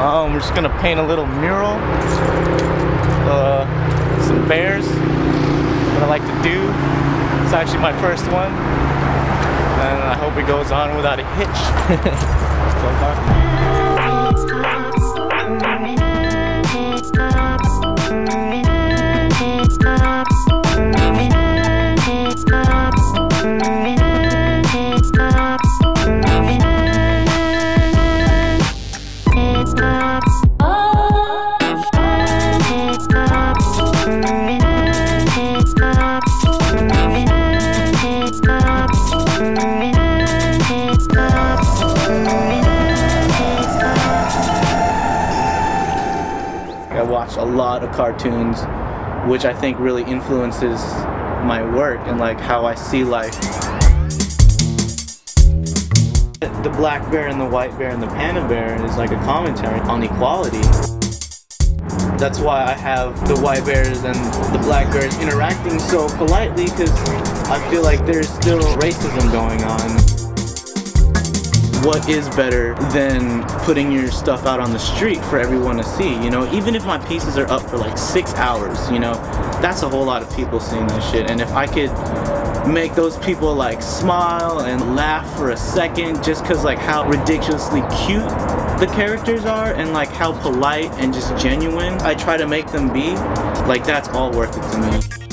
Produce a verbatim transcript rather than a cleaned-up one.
Um, we're just gonna paint a little mural. Uh, some bears that I like to do. It's actually my first one, and I hope it goes on without a hitch. I watch a lot of cartoons, which I think really influences my work and like how I see life. The black bear and the white bear and the panda bear is like a commentary on equality. That's why I have the white bears and the black bears interacting so politely, because I feel like there's still racism going on. What is better than putting your stuff out on the street for everyone to see, you know? Even if my pieces are up for like six hours, you know, that's a whole lot of people seeing this shit. And if I could make those people like smile and laugh for a second just because like how ridiculously cute the characters are and like how polite and just genuine I try to make them be, like that's all worth it to me.